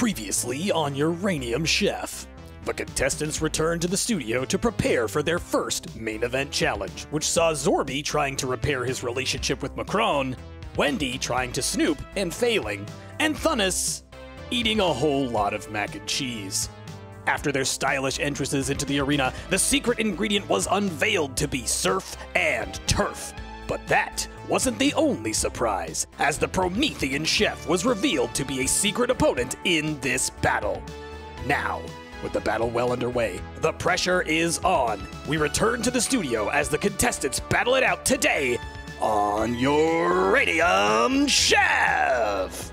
Previously on Uranium Chef. The contestants returned to the studio to prepare for their first main event challenge, which saw Zorby trying to repair his relationship with Macron, Wendy trying to snoop and failing, and Thunnus eating a whole lot of mac and cheese. After their stylish entrances into the arena, the secret ingredient was unveiled to be surf and turf. But that wasn't the only surprise, as the Promethean Chef was revealed to be a secret opponent in this battle. Now, with the battle well underway, the pressure is on. We return to the studio as the contestants battle it out today on Uranium Chef!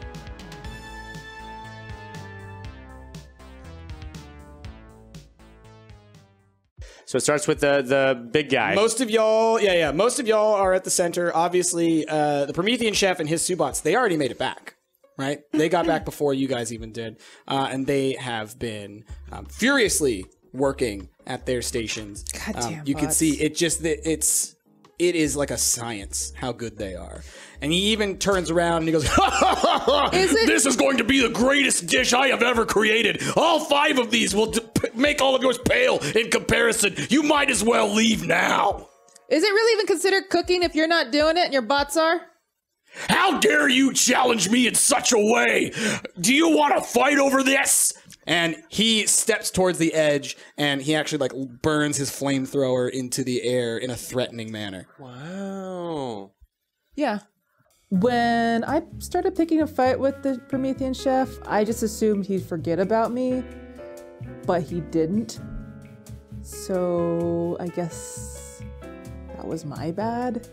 So it starts with the big guy. Most of y'all, most of y'all are at the center. Obviously, the Promethean Chef and his Subots, they already made it back, right? They got back before you guys even did. And they have been furiously working at their stations. Goddamn you bots. Can see it just, it is like a science how good they are. And he even turns around and he goes, ha, ha, ha, ha. This is going to be the greatest dish I have ever created. All five of these will make all of yours pale in comparison. You might as well leave now. Is it really even considered cooking if you're not doing it and your bots are? How dare you challenge me in such a way? Do you want to fight over this? And he steps towards the edge, and he actually, like, burns his flamethrower into the air in a threatening manner. Wow. Yeah. When I started picking a fight with the Promethean Chef, I just assumed he'd forget about me, but he didn't. So I guess that was my bad.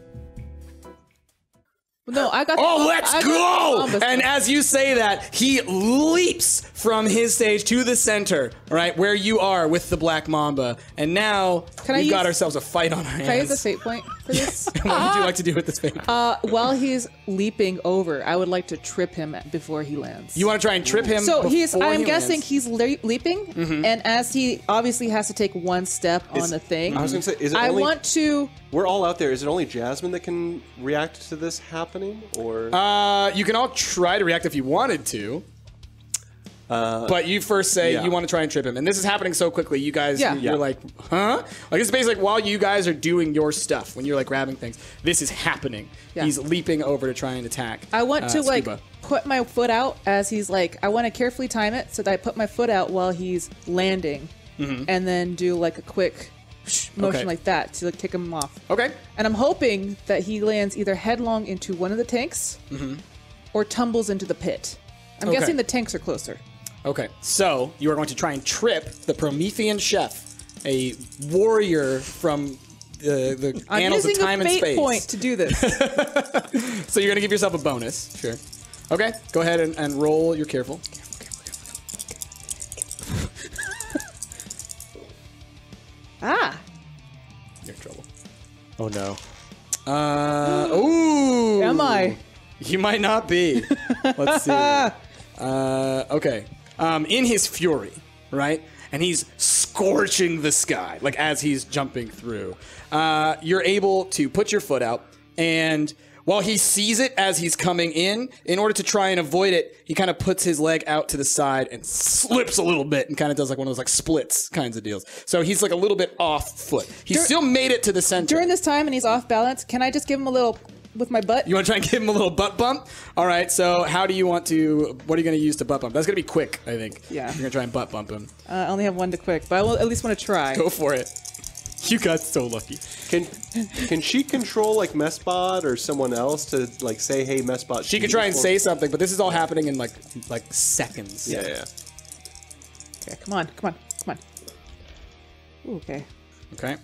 No, I got. Oh, let's go! And as you say that, he leaps from his stage to the center, right where you are with the Black Mamba, and now we've got ourselves a fight on our hands. Can I use a fate point for this? Yes. What would you like to do with this fate? While he's leaping over, I would like to trip him before he lands. You want to try and trip him? So he's. I'm guessing he's leaping, and as he obviously has to take one step on a thing. I was going to say, is it only, I want to. We're all out there. Is it only Jasmine that can react to this happening, or you can all try to react if you wanted to? But you first say you want to try and trip him, and this is happening so quickly. You guys, you're like, huh? Like it's basically like while you guys are doing your stuff, when you're like grabbing things, this is happening. Yeah. He's leaping over to try and attack. I want to Scuba. Like put my foot out as he's like. I want to carefully time it so that I put my foot out while he's landing, and then do like a quick. Motion like that to like, kick him off. Okay. And I'm hoping that he lands either headlong into one of the tanks or tumbles into the pit. I'm guessing the tanks are closer. Okay. So you are going to try and trip the Promethean Chef, a warrior from the annals of time and space. I'm using a fate point to do this. So you're going to give yourself a bonus. Sure. Okay. Go ahead and roll. You're careful. Ah. You're in trouble. Oh, no. Ooh. Am I? You might not be. Let's see. Okay. In his fury, right? And he's scorching the sky, like as he's jumping through. You're able to put your foot out, and while he sees it as he's coming in order to try and avoid it, he kind of puts his leg out to the side and slips a little bit and kind of does like one of those like splits kinds of deals. So he's like a little bit off foot. He still made it to the center. During this time and he's off balance, can I just give him a little with my butt? You want to try and give him a little butt bump? All right, so how do you want to, what are you going to use to butt bump? That's going to be quick, I think. Yeah. You're going to try and butt bump him. I only have one to quick, but I will at least want to try. Go for it. You got so lucky. Can she control like Mess Bot or someone else to like say, hey, Mess Bot? She can try and say something, but this is all happening in like seconds. Yeah, yeah. Okay, come on. Ooh, okay. Okay.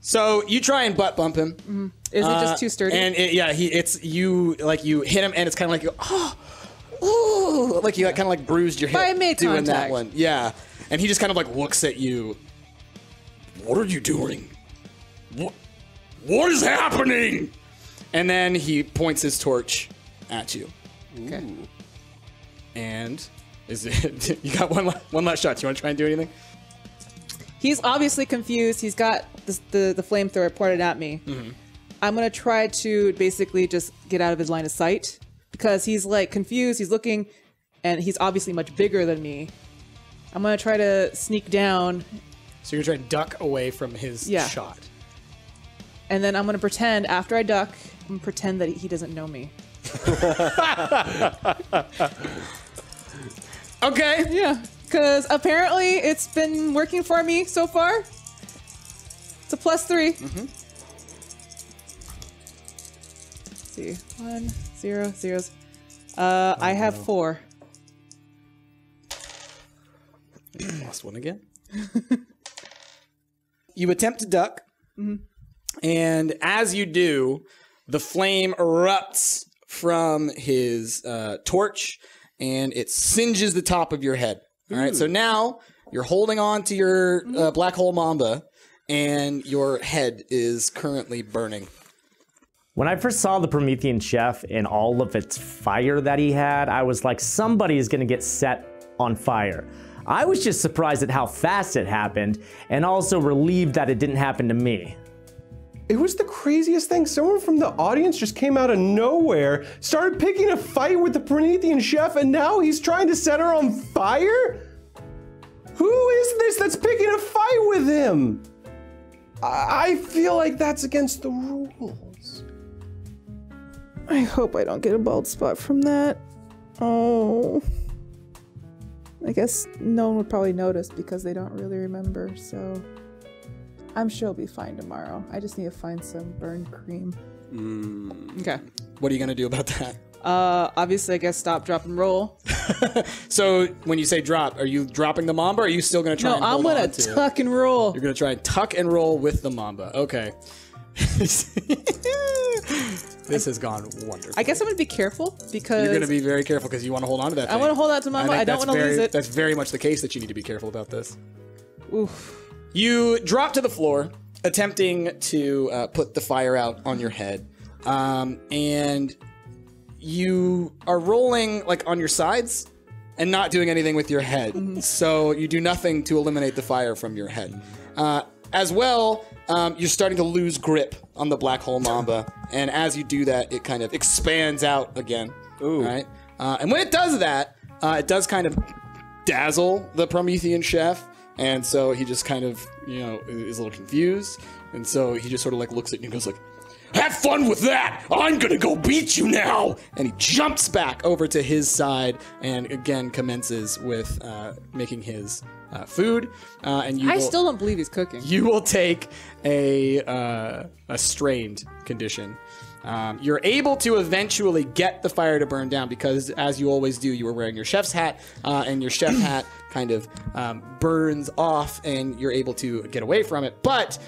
So you try and butt bump him. Is it just too sturdy? And you hit him, and it's kind of like ooh, like you kind of like bruised your hip doing that one. Yeah. And he just kind of like looks at you. What are you doing? What is happening? And then he points his torch at you. Okay. Ooh. And is it? You got one last shot. Do you want to try and do anything? He's obviously confused. He's got the flamethrower pointed at me. I'm gonna try to basically just get out of his line of sight. because he's like confused, he's looking, and he's obviously much bigger than me. I'm gonna try to sneak down. So you're trying to duck away from his shot. And then I'm gonna pretend, after I duck, I'm gonna pretend that he doesn't know me. Okay. Yeah, because apparently it's been working for me so far. It's a +3. Mm-hmm. Let's see, 1, 0, zeros. I have 4. Lost one again. You attempt to duck, mm-hmm. and as you do, the flame erupts from his torch, and it singes the top of your head. All right, so now you're holding on to your black hole mamba, and your head is currently burning. When I first saw the Promethean Chef and all of its fire that he had, I was like, somebody is going to get set on fire. I was just surprised at how fast it happened, and also relieved that it didn't happen to me. It was the craziest thing. Someone from the audience just came out of nowhere, started picking a fight with the Promethean Chef, and now he's trying to set her on fire? Who is this that's picking a fight with him? I feel like that's against the rules. I hope I don't get a bald spot from that. Oh. I guess no one would probably notice because they don't really remember, so... I'm sure I'll be fine tomorrow. I just need to find some burn cream. Mm. Okay. What are you going to do about that? Obviously, I guess stop, drop, and roll. So when you say drop, are you dropping the mamba or are you still going to try and hold on to it? No, I'm going to tuck and roll. You're going to try and tuck and roll with the mamba. Okay. This has gone wonderful. I guess I'm going to be careful because... You're going to be very careful because you want to hold on to that thing. I want to hold on to mamba. I don't want to lose it. That's very much the case that you need to be careful about this. Oof. You drop to the floor, attempting to put the fire out on your head, and you are rolling like on your sides and not doing anything with your head. Mm-hmm. So you do nothing to eliminate the fire from your head. As well, you're starting to lose grip on the black hole mamba, and as you do that, it kind of expands out again. Ooh. Right? And when it does that, it does kind of dazzle the Promethean Chef. And so he just kind of, you know, is a little confused. And so he just sort of like looks at you and goes like, "Have fun with that! I'm gonna go beat you now!" And he jumps back over to his side and again commences with making his food. And you still don't believe he's cooking. You will take a strained condition. You're able to eventually get the fire to burn down because, as you always do, you were wearing your chef's hat, and your chef hat kind of burns off, and you're able to get away from it. But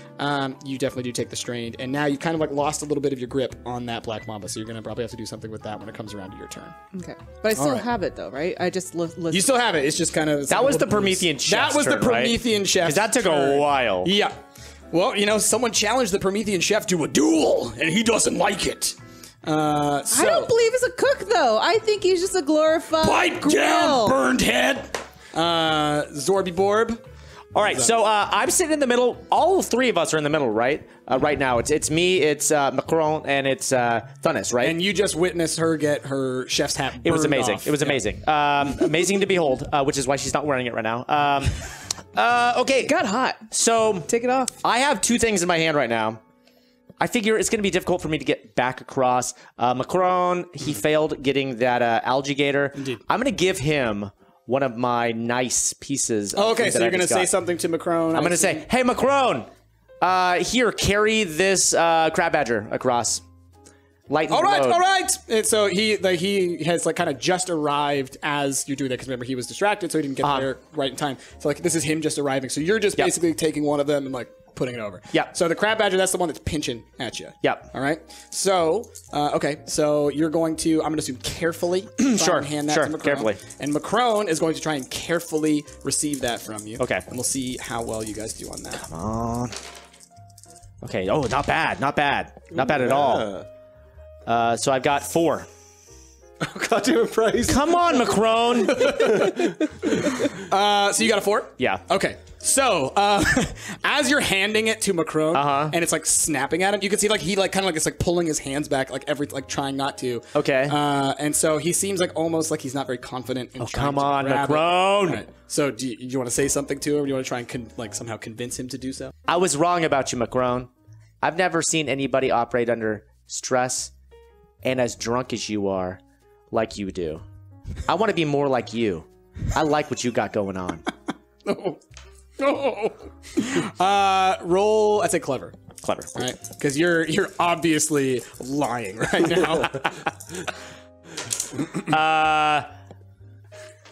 you definitely do take the strain, and now you kind of like lost a little bit of your grip on that black mamba, so you're going to probably have to do something with that when it comes around to your turn. Okay, but I still have it though, right? I just you still have it. It's just kind of that was the Promethean Chef's turn, right? That was the Promethean Chef's turn. That took a while. Yeah. Well, you know, someone challenged the Promethean Chef to a duel, and he doesn't like it. So I don't believe he's a cook, though. I think he's just a glorified grill. Pipe down, burned head. Zorbyborb. All right, so I'm sitting in the middle. All three of us are in the middle, right? Right now, it's me, it's Macron, and it's Thunnus, right? And you just witnessed her get her chef's hat burned. It was amazing. Off. It was amazing. Yeah. Amazing to behold, which is why she's not wearing it right now. Okay. It got hot. So take it off. I have 2 things in my hand right now. I figure it's going to be difficult for me to get back across. Macron, he failed getting that algae gator. Indeed. I'm going to give him one of my nice pieces. Oh, okay, so you're going to say something to Macron. I'm going to say, "Hey, Macron, here, carry this crab badger across. Lighten the load." All right. And so he has like kind of just arrived as you're doing that because remember he was distracted, so he didn't get there right in time. So like this is him just arriving. So you're just basically taking one of them and like putting it over. Yeah. So the crab badger, that's the one that's pinching at you. Yep. All right. So okay. So you're going to I'm going to assume carefully. Sure. Hand that to Macron, carefully. And Macron is going to try and carefully receive that from you. Okay. And we'll see how well you guys do on that. Come on. Okay. Oh, not bad. Not bad. Not bad at all. So I've got 4. Oh, goddamn price. Come on, Macron. So you got a fork? Yeah. Okay. So, as you're handing it to Macron, and it's like snapping at him, you can see like he like kind of like it's like pulling his hands back, like every like trying not to. Okay. And so he seems like almost like he's not very confident. In come on, Macron. Right. So do you want to say something to him? Or do you want to try and like somehow convince him to do so? I was wrong about you, Macron. I've never seen anybody operate under stress and as drunk as you are, like you do. I want to be more like you. I like what you got going on. No. No. Roll, I'd say clever. Clever. All right? Because you're obviously lying right now.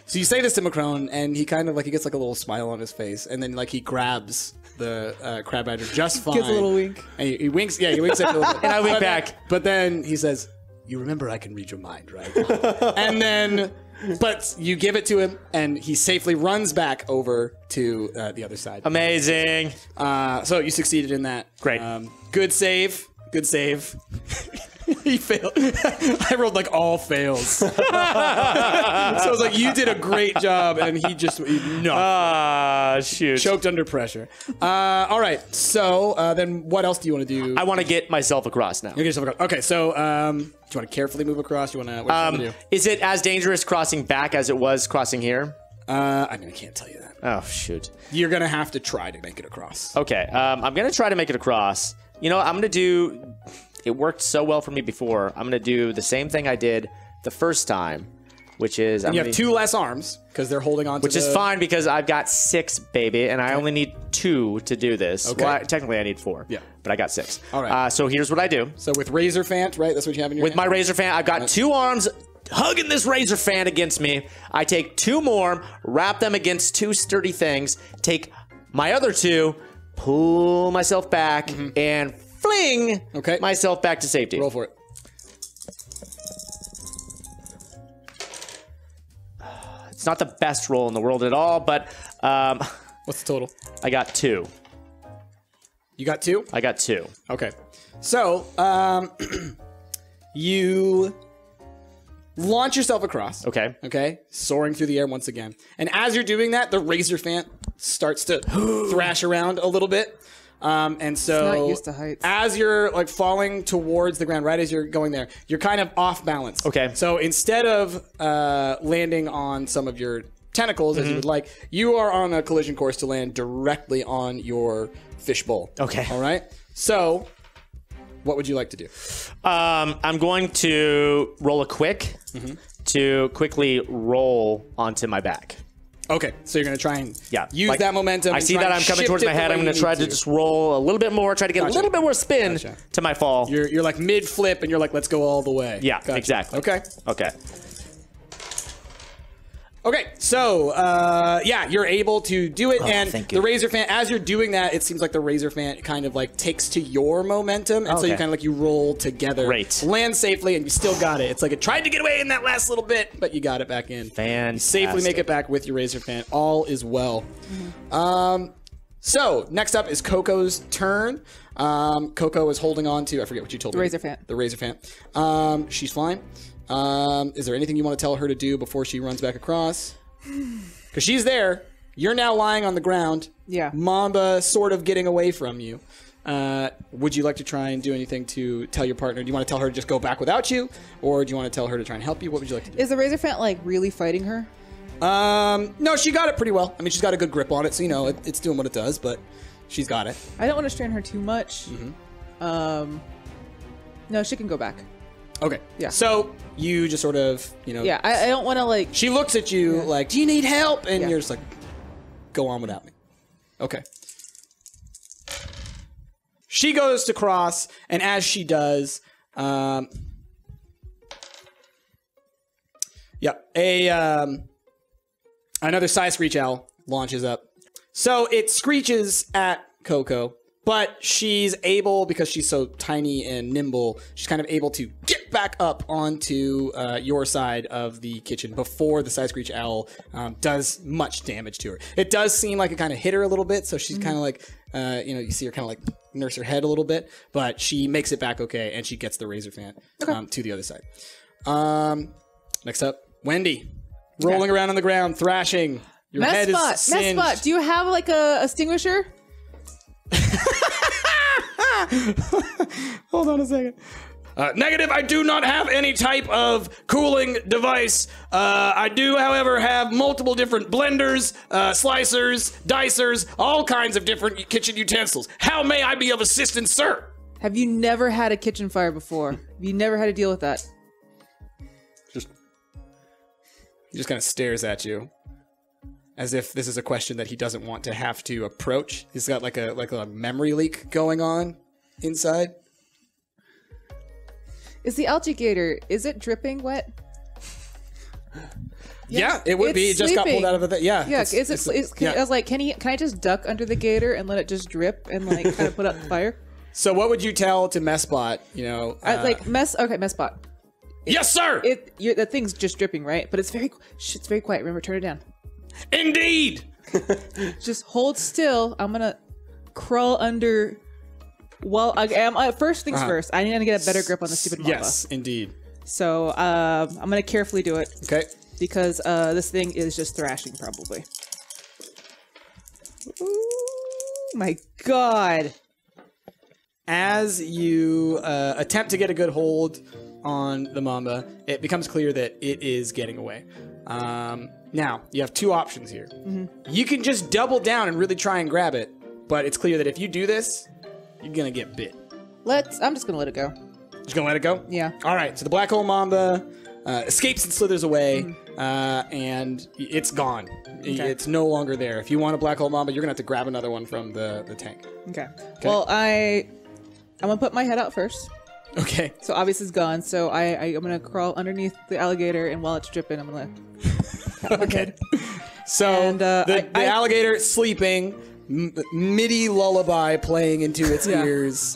So you say this to Macron, and he kind of like, he gets like a little smile on his face, and then like he grabs the crab badger just fine. Gets a little wink. And he winks, yeah, he winks after a little bit. And I wink back. But then he says, you remember I can read your mind, right? And then, but you give it to him, and he safely runs back over to the other side. Amazing. So you succeeded in that. Great. Good save. Good save. He failed. I rolled like all fails. So I was like, you did a great job, and he just, no. Ah, shoot. Choked under pressure. All right. So then what else do you want to do? I want to get myself across now. You're getting yourself across. Okay. So do you want to carefully move across? You want to, what do you want to do? Is it as dangerous crossing back as it was crossing here? I mean, I can't tell you that. Oh, shoot. You're going to have to try to make it across. Okay. I'm going to try to make it across. You know, I'm going to do... It worked so well for me before. I'm going to do the same thing I did the first time, which is... You have two less arms because they're holding on to the... Which is fine because I've got 6, baby, and I only need 2 to do this. Okay. Well, technically, I need 4, yeah, but I got 6. All right. So here's what I do. So with Razor Fant, right? That's what you have in your hand? With my Razor Fant, I've got 2 arms hugging this Razor Fant against me. I take 2 more, wrap them against 2 sturdy things, take my other 2, pull myself back, and... Fling myself back to safety. Roll for it. It's not the best roll in the world at all, but... What's the total? I got 2. You got 2? I got 2. Okay. So, you launch yourself across. Okay. Okay? Soaring through the air once again. And as you're doing that, the Razor Fant starts to thrash around a little bit. And so not used to heights. As you're like falling towards the ground, right as you're going there, you're kind of off balance. Okay. So instead of landing on some of your tentacles as you would like, you are on a collision course to land directly on your fishbowl. Okay. All right. So what would you like to do? I'm going to roll a quick to quickly roll onto my back. Okay, so you're going to try and use like, that momentum. I see that I'm coming towards my head. I'm going to try to just roll a little bit more, try to get a little bit more spin to my fall. You're like mid-flip, and you're like, let's go all the way. Yeah, exactly. Okay. Okay. Okay, so, yeah, you're able to do it, and the Razor Fant, as you're doing that, it seems like the Razor Fant kind of, like, takes to your momentum, and so you kind of, like, you roll together. Great. Land safely, and you still got it. It's like it tried to get away in that last little bit, but you got it back in. Fantastic. You safely make it back with your Razor Fant. All is well. So, next up is Coco's turn. Coco is holding on to, I forget what you told me. The Razor Fant. The Razor Fant. She's flying. Is there anything you want to tell her to do before she runs back across? Because she's there. You're now lying on the ground. Yeah. Mamba sort of getting away from you. Would you like to try and do anything to tell your partner? Do you want to tell her to just go back without you? Or do you want to tell her to try and help you? What would you like to do? Is the Razor Fant, like, really fighting her? No, she got it pretty well. I mean, she's got a good grip on it, so, you know, it's doing what it does, but she's got it. I don't want to strain her too much. No, she can go back. Okay. Yeah. So you just sort of, you know. Yeah, I don't want to like. She looks at you like, do you need help? And you're just like, go on without me. Okay. She goes to cross, and as she does, another Psy Screech Owl launches up. So it screeches at Coco. But she's able, because she's so tiny and nimble, she's kind of able to get back up onto your side of the kitchen before the Psy Screech Owl does much damage to her. It does seem like it kind of hit her a little bit, so she's kind of like, you know, you see her kind of like nurse her head a little bit, but she makes it back okay, and she gets the Razor Fant to the other side. Next up, Wendy. Rolling around on the ground, thrashing. Your head is singed. Mess Bot, do you have like a extinguisher? Hold on a second. Negative, I do not have any type of cooling device. I do, however, have multiple different blenders, slicers, dicers, all kinds of different kitchen utensils. How may I be of assistance, sir? Have you never had a kitchen fire before? Have you never had to deal with that? He just kind of stares at you as if this is a question that he doesn't want to have to approach. He's got like a memory leak going on inside. Is the algae gator, is it dripping wet? Yeah, it would be. It just got pulled out of the thing. Yeah. Yeah. I was like, can I just duck under the gator and let it just drip and like kind of put out the fire? So what would you tell to Mess Bot, you know? Mess Bot. Yes, sir. The thing's just dripping, right? But it's very quiet. Remember, turn it down. Indeed. Just hold still. I'm gonna crawl under. Well, I am. First things first. I need to get a better grip on the stupid mamba. Yes, indeed. So I'm gonna carefully do it. Okay. Because this thing is just thrashing, probably. Ooh, my God. As you attempt to get a good hold on the mamba, it becomes clear that it is getting away. Now, you have two options here. Mm-hmm. You can just double down and really try and grab it, but it's clear that if you do this, you're gonna get bit. I'm just gonna let it go. Just gonna let it go? Yeah. All right, so the black hole mamba escapes and slithers away, mm-hmm. And it's gone. Okay. It's no longer there. If you want a black hole mamba, you're gonna have to grab another one from the tank. Okay. Well, I'm gonna put my head out first. Okay. So obviously it's gone. So I'm gonna crawl underneath the alligator, and while it's dripping, I'm gonna. Okay. So and, the alligator sleeping, MIDI lullaby playing into its ears,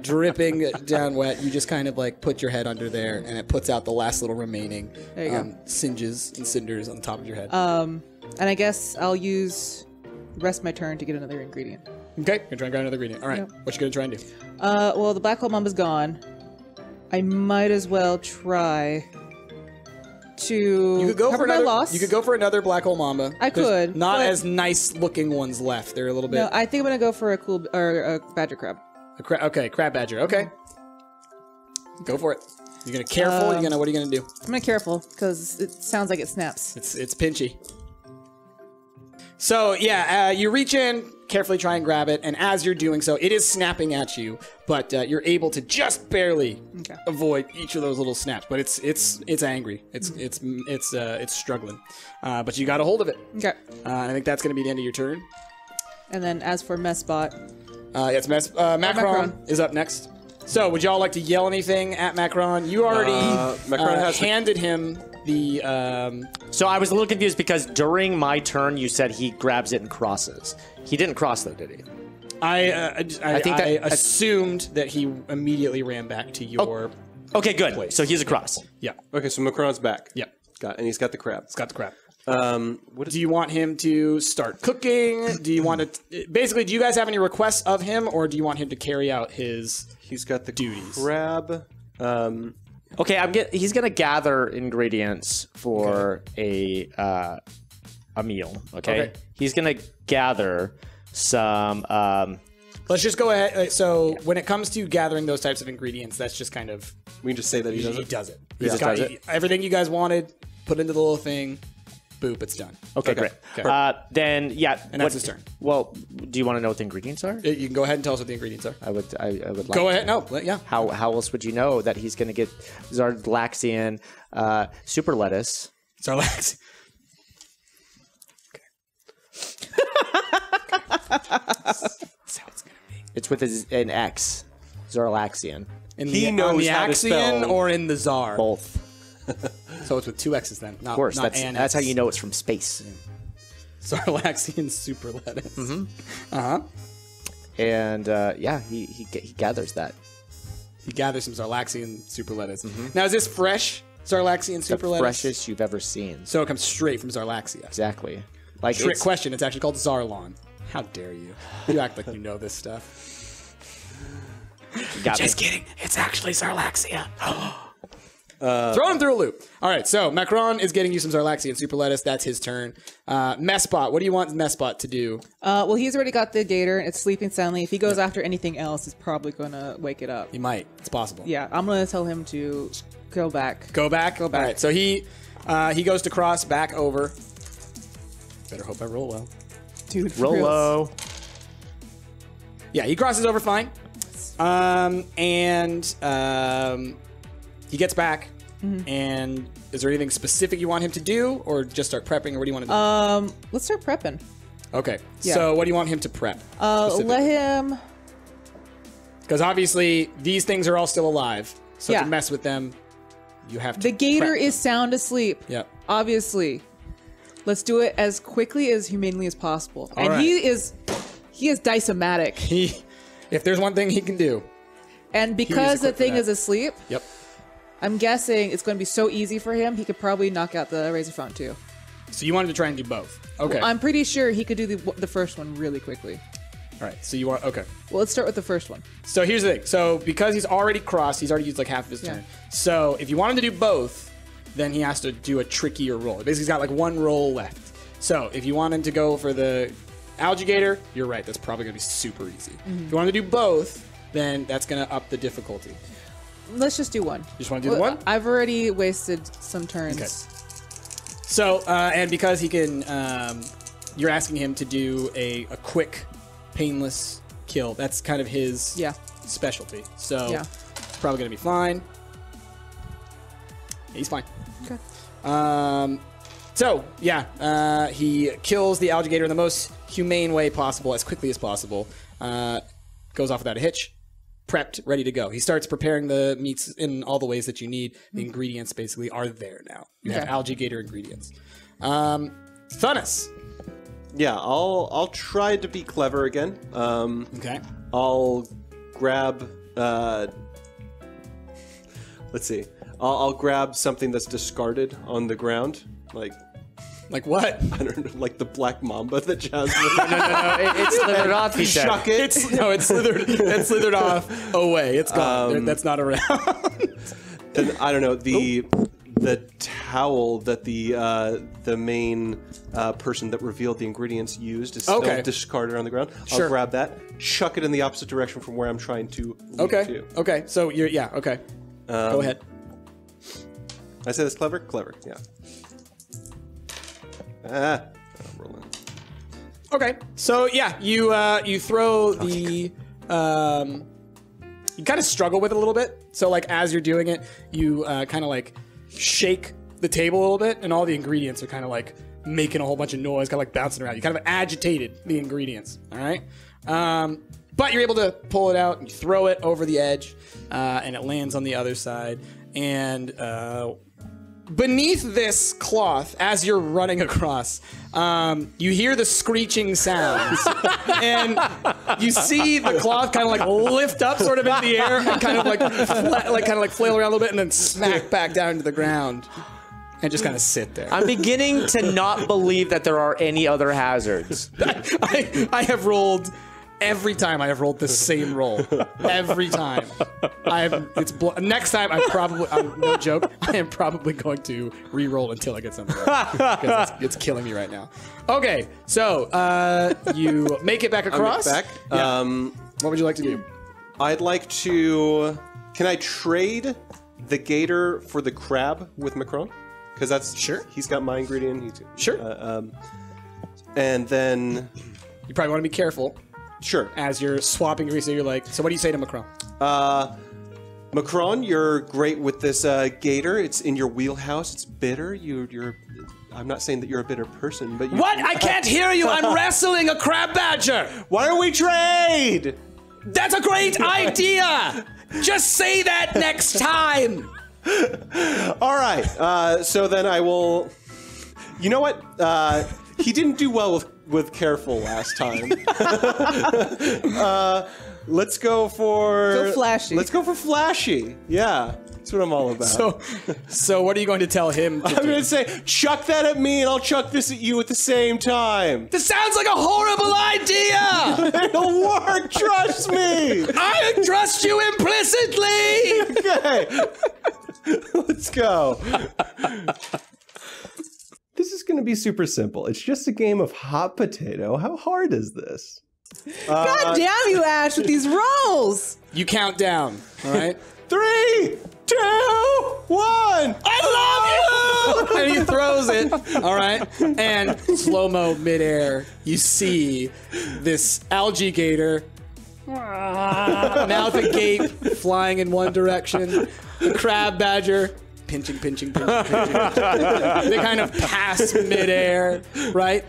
dripping down wet. You just kind of like put your head under there, and it puts out the last little remaining singes and cinders on the top of your head. And I guess I'll use the rest of my turn to get another ingredient. Okay, gonna try and grab another ingredient. All right, what you gonna try and do? Well, the black hole mamba's gone. I might as well try to You could go for another black hole mamba. There's not as nice looking ones left. They're a little bit. No, I think I'm gonna go for a badger crab. Okay, crab badger. Okay, go for it. You're gonna careful. What are you gonna do? I'm gonna careful because it sounds like it snaps. It's pinchy. So yeah, you reach in. Carefully try and grab it, and as you're doing so, it is snapping at you, but you're able to just barely avoid each of those little snaps. But it's angry. It's struggling, but you got a hold of it. Okay. I think that's going to be the end of your turn. And then as for Mess Bot, Macron is up next. So would y'all like to yell anything at Macron? You already handed him. So I was a little confused because during my turn you said he grabs it and crosses. He didn't cross though, did he? I assumed that he immediately ran back to your. Okay, good. Place. So he's across. Yeah. Okay, so Macron's back. Yeah. And he's got the crab. He's got the crab. Do you want him to start cooking? Do you want to? Basically, do you guys have any requests of him, or do you want him to carry out his? He's got the duties. Crab. Okay, he's gonna gather ingredients for a meal. Okay, he's gonna gather some. Let's just go ahead. So when it comes to gathering those types of ingredients, that's just kind of we can just say that he does it. He just does it. Everything you guys wanted, put into the little thing. Boop, it's done. Okay. Great. Okay. And that's his turn. Well, do you want to know what the ingredients are? You can go ahead and tell us what the ingredients are. I would like to. Go ahead. No, yeah. How else would you know that he's going to get Zarlaxian super lettuce? Zarlaxian. That's how it's going to be. It's with an X. Zarlaxian. He knows how to spell. Or in the Zar? Both. So it's with two X's then. Of course, that's how you know it's from space. Yeah. Zarlaxian super lettuce. Mm-hmm. Uh-huh. And he gathers that. He gathers some Zarlaxian super lettuce. Mm-hmm. Now is this fresh Zarlaxian super lettuce? Freshest you've ever seen. So it comes straight from Zarlaxia. Exactly. Like trick question. It's actually called Zarlon. How dare you? You act like you know this stuff. Just kidding. It's actually Zarlaxia. Throw him through a loop. All right, so Macron is getting you some Zarlaxian super lettuce. That's his turn. Mess Bot, what do you want Mess Bot to do? Well, he's already got the gator. It's sleeping soundly. If he goes after anything else, it's probably going to wake it up. He might. It's possible. Yeah, I'm going to tell him to go back. Go back? Go back. All right, so he goes to cross back over. Better hope I roll well. Dude, roll low. Yeah, he crosses over fine. He gets back. Mm-hmm. And is there anything specific you want him to do, or just start prepping, or what do you want to do? Let's start prepping. Okay. Yeah. So what do you want him to prep? Let him. Because obviously these things are all still alive, so yeah. To mess with them, you have to. The gator is sound asleep. Yep. Obviously, let's do it as quickly as humanely as possible. All right. He is dysomatic. If there's one thing he can do. And because the thing is asleep. Yep. I'm guessing it's going to be so easy for him, he could probably knock out the Razor Fant too. So you wanted to try and do both. Okay. Well, I'm pretty sure he could do the first one really quickly. All right. So you want... Okay. Well, let's start with the first one. So here's the thing. So because he's already crossed, he's already used like half of his turn. So if you want him to do both, then he has to do a trickier roll. Basically, he's got like one roll left. So if you want him to go for the algae gator, you're right. That's probably going to be super easy. Mm-hmm. If you want him to do both, then that's going to up the difficulty. Let's just do one. You just want to do the one? I've already wasted some turns. Okay. So, and because he can, you're asking him to do a quick, painless kill. That's kind of his specialty. So, it's probably going to be fine. Yeah, he's fine. Okay. He kills the alligator in the most humane way possible, as quickly as possible. Goes off without a hitch. Prepped, ready to go. He starts preparing the meats in all the ways that you need. The ingredients basically are there now. You have algae gator ingredients. Thunnus. Yeah, I'll try to be clever again. Okay. I'll grab. Let's see. I'll grab something that's discarded on the ground, like what? I don't know, like the Black Mamba that Jasmine... No. It slithered off. He shuck it. It slithered. That slithered off away. It's gone. That's not around. And I don't know the towel that the main person that revealed the ingredients used is still discarded on the ground. Sure. I'll grab that, chuck it in the opposite direction from where I'm trying to. Lead to. Okay. So you're okay. Go ahead. I say that's clever. Clever. Yeah. Rolling. Okay, so you throw the, you kind of struggle with it a little bit. So like as you're doing it, you kind of like shake the table a little bit, and all the ingredients are kind of like making a whole bunch of noise, kind of like bouncing around. You kind of agitated the ingredients, all right? But you're able to pull it out and throw it over the edge, and it lands on the other side, and beneath this cloth, as you're running across, you hear the screeching sounds, and you see the cloth kind of like lift up, sort of in the air, and kind of like, flail around a little bit, and then smack back down to the ground, and just kind of sit there. I'm beginning to not believe that there are any other hazards. I have rolled. Every time I have rolled the same roll. Every time. Next time no joke, I am probably going to re-roll until I get something right. Because it's killing me right now. Okay, so you make it back across. Yeah. What would you like to do? I'd like to... Can I trade the gator for the crab with Macron? Because that's... Sure. He's got my ingredient. Sure. And then... You probably want to be careful. Sure. As you're swapping, so you're like, so what do you say to Macron? Macron, you're great with this gator. It's in your wheelhouse. It's bitter. I'm not saying that you're a bitter person, but you... What? I can't hear you. I'm wrestling a crab badger. Why don't we trade? That's a great idea. Just say that next time. All right. So then I will... You know what? He didn't do well with careful last time. Let's go for... Go flashy. Let's go for flashy. Yeah, that's what I'm all about. So what are you going to tell him to do? I'm going to say, chuck that at me and I'll chuck this at you at the same time. This sounds like a horrible idea! It'll work, trust me! I trust you implicitly! Okay. Let's go. This is going to be super simple. It's just a game of hot potato. How hard is this? God damn you, Ash, with these rolls. You count down, all right? 3, 2, 1. I love you! And he throws it, all right? And slow-mo midair, you see this algae gator. Mouth agape, flying in one direction. The crab badger, pinching. They kind of pass midair, right?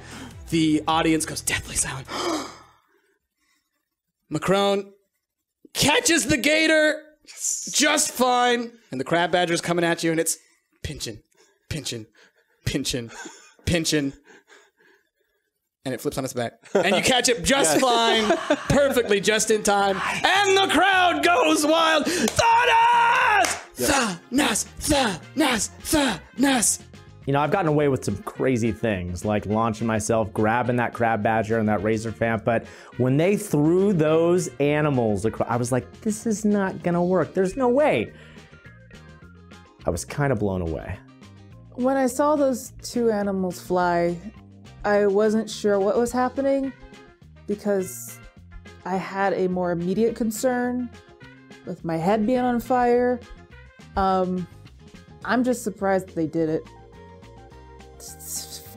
The audience goes deathly silent. Macron catches the gator just fine. And the crab badger's coming at you, and it's pinching. And it flips on its back. And you catch it just fine, perfectly, just in time. And the crowd goes wild. Thunnus! Thunnus! You know, I've gotten away with some crazy things, like launching myself, grabbing that crab badger and that Razor Fant, but when they threw those animals across, I was like, this is not gonna work. There's no way. I was kind of blown away. When I saw those two animals fly, I wasn't sure what was happening because I had a more immediate concern with my head being on fire. I'm just surprised they did it.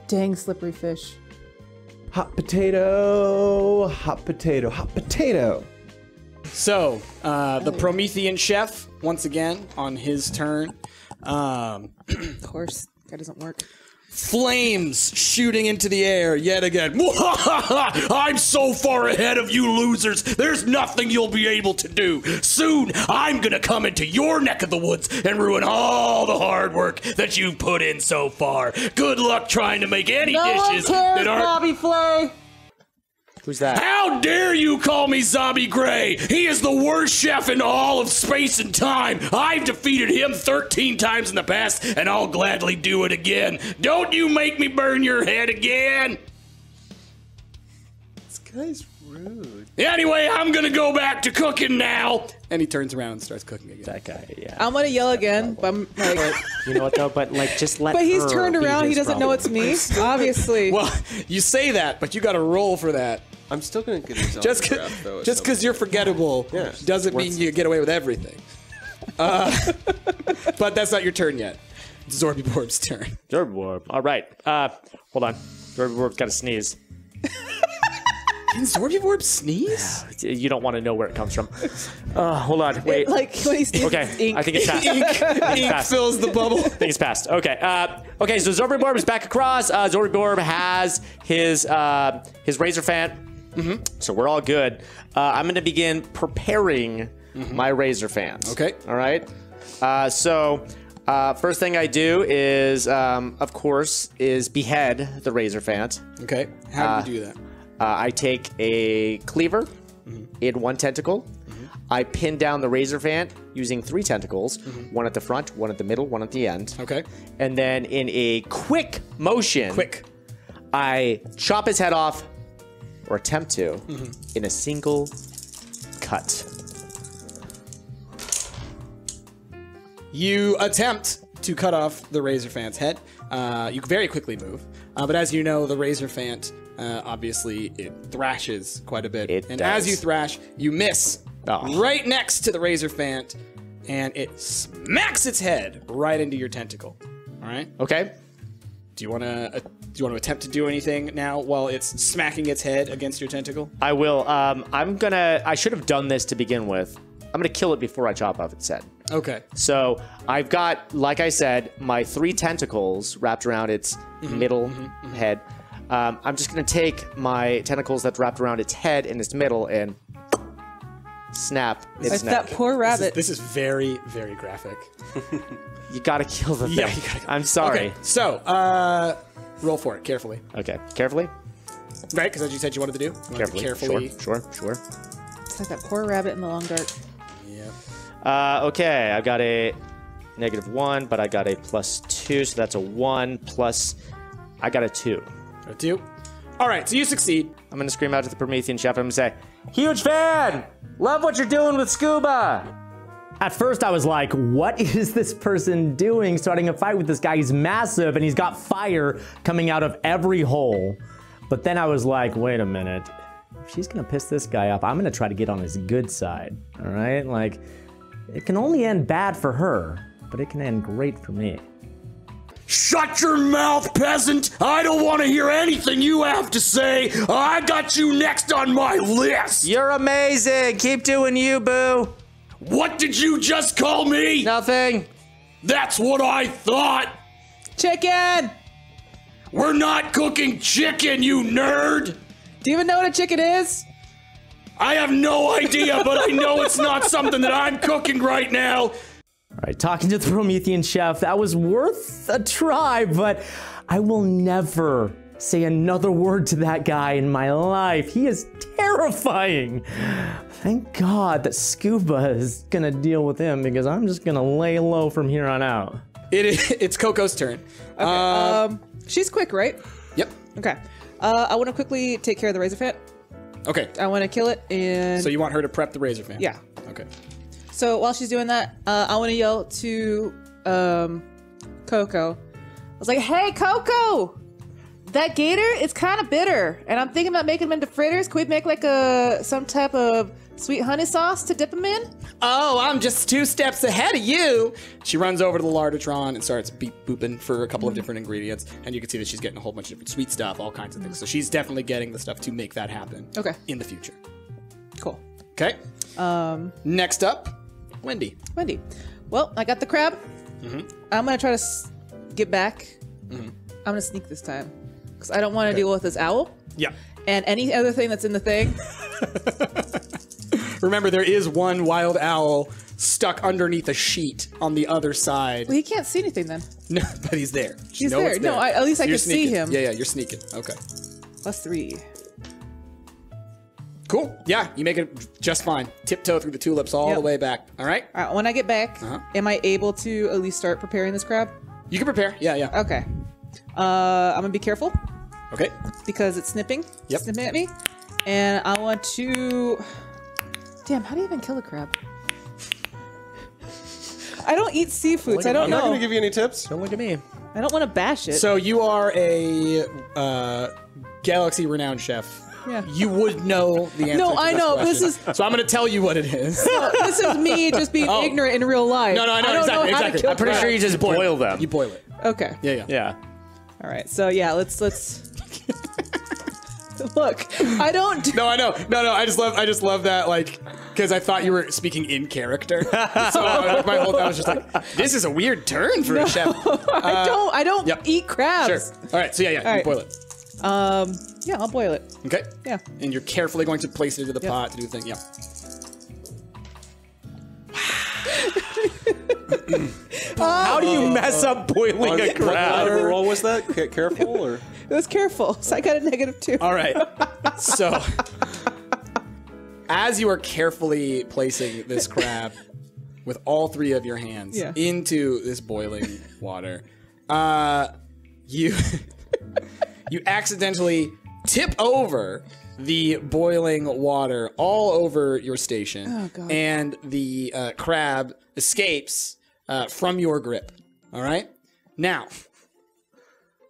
Dang slippery fish. Hot potato, hot potato, hot potato. So, the Promethean Chef, once again, on his turn. Of course, that doesn't work. Flames shooting into the air yet again. I'm so far ahead of you losers. There's nothing you'll be able to do. Soon, I'm gonna come into your neck of the woods and ruin all the hard work that you've put in so far. Good luck trying to make any dishes that aren't Bobby Flay. Who's that? How dare you call me Zombie Gray? He is the worst chef in all of space and time. I've defeated him 13 times in the past, and I'll gladly do it again. Don't you make me burn your head again. This guy's rude. Anyway, I'm going to go back to cooking now. And he turns around and starts cooking again. That guy, yeah. I'm going to yell again. But I'm like, you know what, though? But, like, just let her. But he's turned around. He doesn't know it's me, obviously. Well, you say that, but you got to roll for that. I'm still going to get his autograph, though. Just because you're forgettable doesn't mean you get away with everything. But that's not your turn yet. It's Zorbyborb's turn. Zorbyborb. All right. Hold on. Zorbyborb's got to sneeze. Can Zorbyborb sneeze? You don't want to know where it comes from. Hold on. Wait. Like, please. Okay. Ink. I think it's passed. Ink fills the bubble. I think it's passed. Okay. Okay. So Zorbyborb is back across. Zorbyborb has his Razor Fant. Mm-hmm. So we're all good. I'm going to begin preparing my Razor Fant. Okay. All right. First thing I do is, of course, is behead the Razor Fant. Okay. How do you do that? I take a cleaver in one tentacle. I pin down the Razor Fant using 3 tentacles, one at the front, one at the middle, one at the end. Okay. And then in a quick motion, I chop his head off, or attempt to, in a single cut. You attempt to cut off the Razor Fant's head. You very quickly move, but as you know, the Razor Fant. Obviously, it thrashes quite a bit. As you thrash, you miss right next to the Razor Fant, and it smacks its head right into your tentacle. All right. Okay. Do you want to attempt to do anything now while it's smacking its head against your tentacle? I will. I should have done this to begin with. I'm gonna kill it before I chop off its head. Okay. So I've got, like I said, my 3 tentacles wrapped around its middle head. I'm just going to take my tentacles that's wrapped around its head and its middle and snap its neck. That poor rabbit. This is very, very graphic. You got to kill the thing. Yeah, you gotta, I'm sorry. Okay, so, roll for it carefully. Okay. Carefully? Right, because as you said you wanted to do. Carefully. Sure. It's like that poor rabbit in the Long Dark. Yeah. Okay. I've got a -1, but I got a +2, so that's a 1 plus I got a 2. All right, so you succeed. I'm going to scream out to the Promethean Chef. I'm going to say, huge fan! Love what you're doing with Scuba! At first I was like, what is this person doing starting a fight with this guy? He's massive and he's got fire coming out of every hole. But then I was like, wait a minute. If she's gonna piss this guy off, I'm gonna try to get on his good side, all right? Like, it can only end bad for her, but it can end great for me. Shut your mouth, peasant! I don't want to hear anything you have to say! I got you next on my list! You're amazing! Keep doing you, boo! What did you just call me? Nothing. That's what I thought! Chicken! We're not cooking chicken, you nerd! Do you even know what a chicken is? I have no idea, but I know it's not something that I'm cooking right now! Alright, talking to the Promethean Chef, that was worth a try, but I will never say another word to that guy in my life. He is terrifying. Thank God that Scuba is gonna deal with him because I'm just gonna lay low from here on out. It's Coco's turn. Okay, she's quick, right? Yep. Okay. I want to quickly take care of the Razor Fant. Okay. I want to kill it and... So you want her to prep the Razor Fant? Yeah. Okay. So while she's doing that, I want to yell to Coco. I was like, hey, Coco! That gator is kind of bitter, and I'm thinking about making them into fritters. Can we make like some type of sweet honey sauce to dip them in? Oh, I'm just 2 steps ahead of you. She runs over to the Lardotron and starts beep-booping for a couple of different ingredients, and you can see that she's getting a whole bunch of different sweet stuff, all kinds of things. So she's definitely getting the stuff to make that happen in the future. Cool. Okay. Next up. Wendy. Well, I got the crab. I'm going to try to get back. I'm going to sneak this time because I don't want to deal with this owl. Yeah. And any other thing that's in the thing. Remember, there is one wild owl stuck underneath a sheet on the other side. Well, he can't see anything then. No, but he's there. He's there. No, at least I can see him. Yeah, you're sneaking. Okay. +3. Cool. Yeah, you make it just fine. Tiptoe through the tulips all the way back. All right? All right, when I get back, am I able to at least start preparing this crab? You can prepare. Yeah. Okay. I'm going to be careful. Okay. Because it's snipping. Yep. Snipping at me. And I want to... Damn, how do you even kill a crab? I don't eat seafood, so I don't know. I'm not going to give you any tips. Don't look at me. I don't want to bash it. So you are a galaxy-renowned chef. Yeah. You would know the answer. No, I know. This is so. I'm going to tell you what it is. No, this is me just being ignorant in real life. No, I know exactly. I'm pretty sure you just boil them. You boil it. Okay. Yeah. All right. So yeah, let's. Look, I don't. Do... No, I know. No. I just love that. Like, because I thought you were speaking in character. So my whole time I was just like, this is a weird turn for a chef. I don't eat crabs. Sure. All right. So yeah. You boil it. Yeah, I'll boil it. Okay. Yeah. And you're carefully going to place it into the pot to do the thing. Yeah. How do you mess up boiling a crab? What roll was that? Careful or? It was careful. So I got a -2. All right. So as you are carefully placing this crab with all 3 of your hands into this boiling water, you accidentally tip over the boiling water all over your station, and the crab escapes from your grip. All right? Now,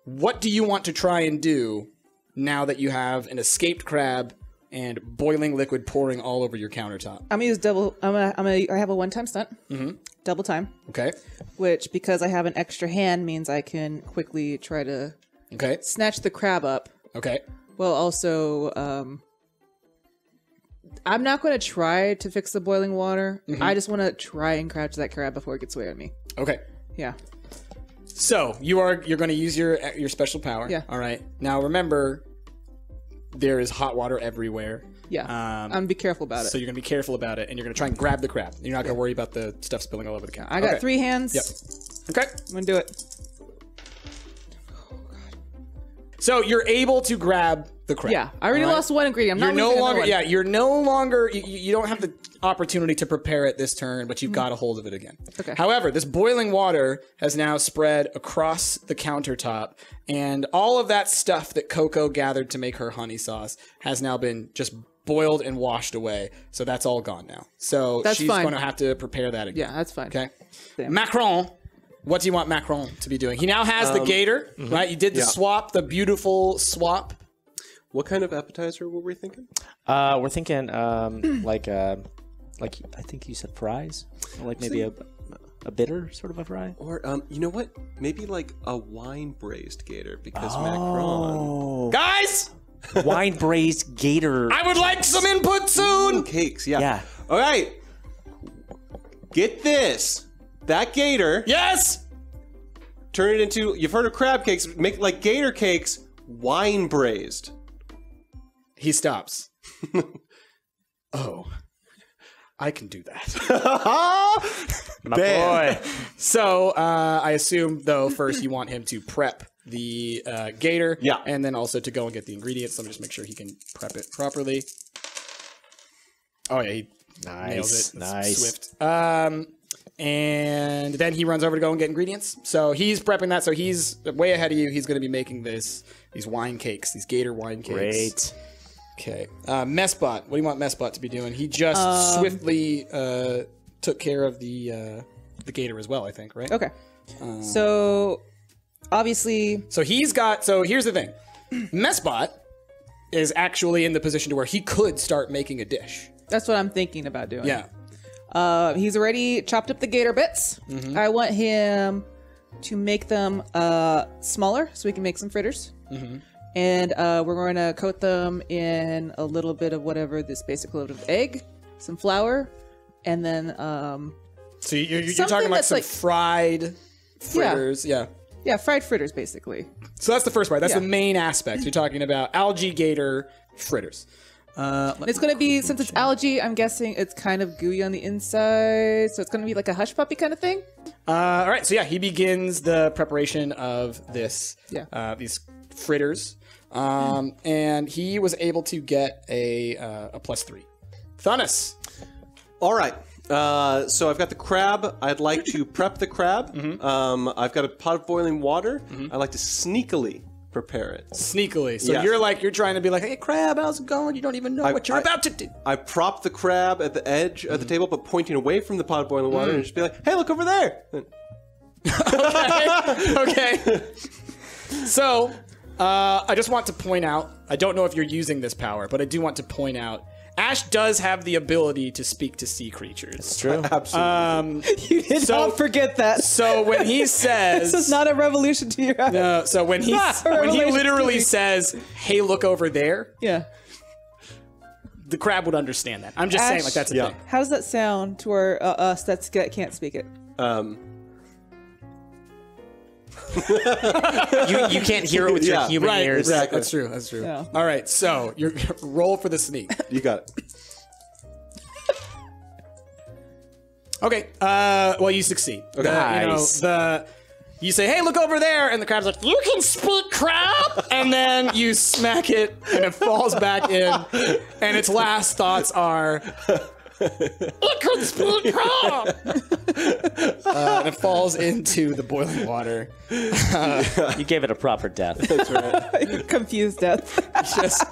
what do you want to try and do now that you have an escaped crab and boiling liquid pouring all over your countertop? I'm gonna use double. I have a one-time stunt. Double time. Okay. Which, because I have an extra hand, means I can quickly try to. Okay. Snatch the crab up. Okay. Well, also, I'm not going to try to fix the boiling water. I just want to try and crouch that crab before it gets away on me. Okay. Yeah. So you're going to use your special power. Yeah. All right. Now remember, there is hot water everywhere. Yeah. I'm going to be careful about it. So you're going to be careful about it, and you're going to try and grab the crab. You're not going to worry about the stuff spilling all over the counter. I got 3 hands. Yep. Okay. I'm going to do it. So you're able to grab the crab. Yeah, I already lost 1 ingredient. I'm not longer. Yeah, you're no longer. You don't have the opportunity to prepare it this turn, but you've got a hold of it again. Okay. However, this boiling water has now spread across the countertop, and all of that stuff that Coco gathered to make her honey sauce has now been just boiled and washed away. So that's all gone now. So that's she's going to have to prepare that again. Yeah, that's fine. Okay. Damn. Macron. What do you want Macron to be doing? He now has the gator, right? You did the swap, the beautiful swap. What kind of appetizer were we thinking? We're thinking like I think you said fries, or like maybe a bitter sort of a fry, or you know what? Maybe like a wine braised gator because Macron. Guys, wine braised gator. I would like some input soon. Ooh, cakes, yeah. Yeah. All right, get this. That gator. Yes. Turn it into. You've heard of crab cakes. Make like gator cakes, wine braised. He stops. Oh, I can do that. My boy. So I assume, though, first you want him to prep the gator. Yeah. And then also to go and get the ingredients. Let me just make sure he can prep it properly. Oh, yeah. He nails it. Nice. Swift. And then he runs over to go and get ingredients. So he's prepping that. So he's way ahead of you. He's going to be making these wine cakes, these gator wine cakes. Great. Okay. Mess Bot. What do you want Mess Bot to be doing? He just swiftly took care of the gator as well, I think, right? Okay. So obviously. So he's got. So here's the thing. Mess Bot is actually in the position to where he could start making a dish. That's what I'm thinking about doing. Yeah. He's already chopped up the gator bits. Mm-hmm. I want him to make them smaller so we can make some fritters. Mm-hmm. And we're going to coat them in a little bit of whatever this basic load of egg, some flour, and then so you're talking about some like, fried fritters, yeah. Yeah, fried fritters basically. So that's the first part. That's the main aspect. You're talking about algae gator fritters. It's going to be, since it's algae, I'm guessing it's kind of gooey on the inside, so it's going to be like a hush puppy kind of thing. All right, so yeah, he begins the preparation of this, these fritters, and he was able to get a +3. Thunnus. All right, so I've got the crab. I'd like to prep the crab. Mm-hmm. I've got a pot of boiling water. Mm-hmm. I like to sneakily prepare it. Sneakily. So you're like, you're trying to be like, hey, crab, how's it going? You don't even know what you're about to do. I prop the crab at the edge of the table, but pointing away from the pot of boiling water and just be like, hey, look over there. Okay. So I just want to point out, I don't know if you're using this power, but I do want to point out Ash does have the ability to speak to sea creatures. That's true. Absolutely. You did not forget that. So when he says... This is not a revolution to your eyes. No, so when he literally says, hey, look over there. Yeah. The crab would understand that. I'm just saying, like, that's a thing. How does that sound to our, us that can't speak it? you can't hear it with your human ears. Exactly. That's true. That's true. Yeah. All right. So your roll for the sneak. You got it. Okay. Well, you succeed. Okay. Nice. You say, hey, look over there. And the crab's like, you can speak, crab. And then you smack it and it falls back in. And its last thoughts are... It could speak crab! And it falls into the boiling water. You gave it a proper death. That's right. Confused death. Just,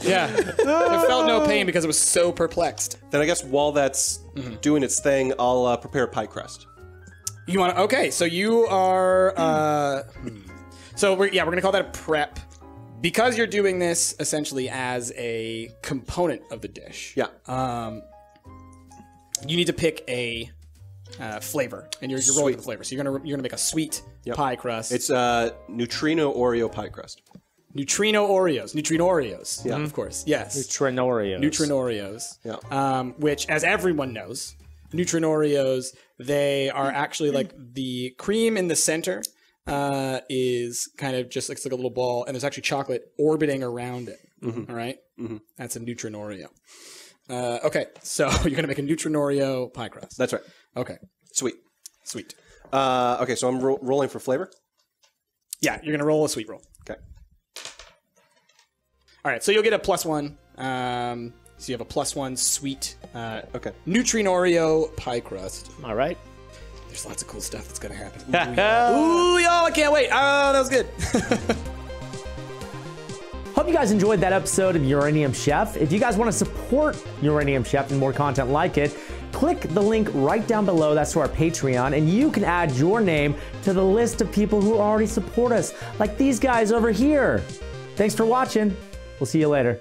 yeah. It felt no pain because it was so perplexed. Then I guess while that's doing its thing, I'll prepare pie crust. You want to? Okay, so you are. So we're gonna call that a prep. Because you're doing this essentially as a component of the dish. Yeah. You need to pick a flavor, and you're rolling the flavor. So you're gonna make a sweet pie crust. It's Neutrino Oreo pie crust. Neutrino Oreos. Neutrino Oreos. Yeah, of course. Yes. Neutrino Oreos. Neutrino Oreos. Yeah. Which, as everyone knows, Neutrino Oreos, they are actually like the cream in the center is kind of just like a little ball, and there's actually chocolate orbiting around it. All right. That's a Neutrino Oreo. Okay, so you're gonna make a Neutrino Oreo pie crust. That's right. Okay. Sweet. Sweet. Okay, so I'm rolling for flavor? Yeah, you're gonna roll a sweet roll. Okay. All right, so you'll get a +1. So you have a +1 sweet Neutrino Oreo pie crust. All right. There's lots of cool stuff that's gonna happen. Ooh, y'all, I can't wait. Oh, that was good. Hope you guys enjoyed that episode of Uranium Chef. If you guys want to support Uranium Chef and more content like it, click the link right down below. That's to our Patreon, and you can add your name to the list of people who already support us, like these guys over here. Thanks for watching. We'll see you later.